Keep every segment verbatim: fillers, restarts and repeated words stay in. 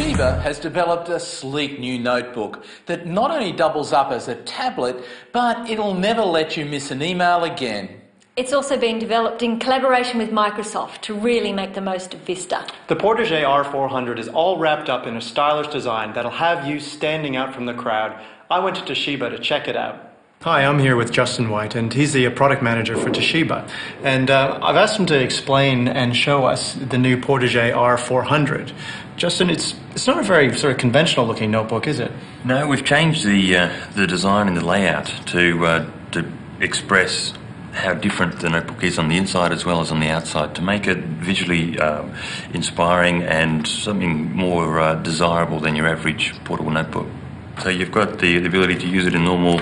Toshiba has developed a sleek new notebook that not only doubles up as a tablet, but it'll never let you miss an email again. It's also been developed in collaboration with Microsoft to really make the most of Vista. The Portégé R four hundred is all wrapped up in a stylish design that'll have you standing out from the crowd. I went to Toshiba to check it out. Hi, I'm here with Justin White, and he's the product manager for Toshiba. And uh, I've asked him to explain and show us the new Portégé R four hundred. Justin, it's it's not a very sort of conventional-looking notebook, is it? No, we've changed the uh, the design and the layout to uh, to express how different the notebook is on the inside as well as on the outside, to make it visually um, inspiring and something more uh, desirable than your average portable notebook. So you've got the, the ability to use it in normal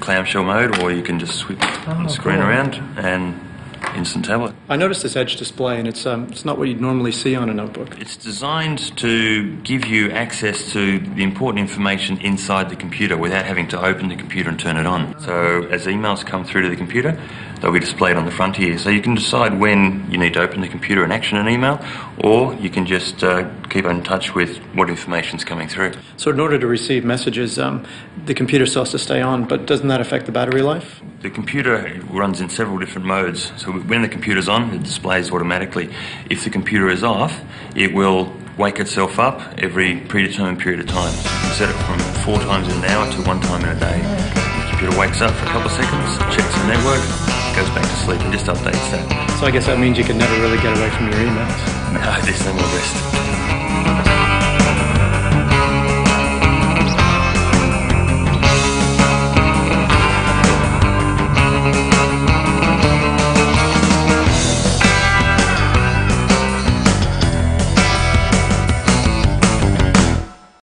clamshell mode, or you can just sweep oh, the screen cool. around and instant tablet. I noticed this edge display, and it's um, it's not what you'd normally see on a notebook. It's designed to give you access to the important information inside the computer without having to open the computer and turn it on. So as emails come through to the computer, they'll be displayed on the front here. So you can decide when you need to open the computer and action an email, or you can just uh, keep in touch with what information's coming through. So in order to receive messages, um, the computer still has to stay on, but doesn't that affect the battery life? The computer runs in several different modes. So when the computer's on, it displays automatically. If the computer is off, it will wake itself up every predetermined period of time. You set it from four times in an hour to one time in a day. The computer wakes up for a couple of seconds, checks the network, goes back to sleep, and just updates that. So I guess that means you can never really get away from your emails. No, there's no more rest.